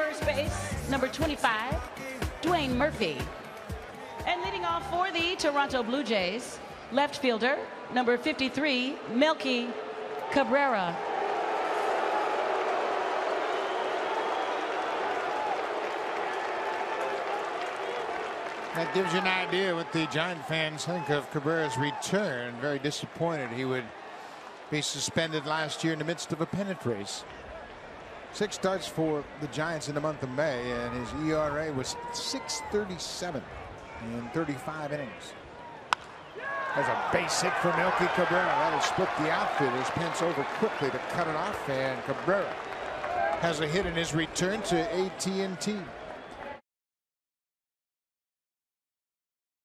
first base, number 25, Dwayne Murphy. And leading off for the Toronto Blue Jays, left fielder, number 53, Melky Cabrera. That gives you an idea what the Giant fans think of Cabrera's return. Very disappointed he would be suspended last year in the midst of a pennant race. 6 starts for the Giants in the month of May, and his ERA was 6.37 in 35 innings. There's a base hit for Melky Cabrera. That'll split the outfielders. Pence over quickly to cut it off, and Cabrera has a hit in his return to AT&T.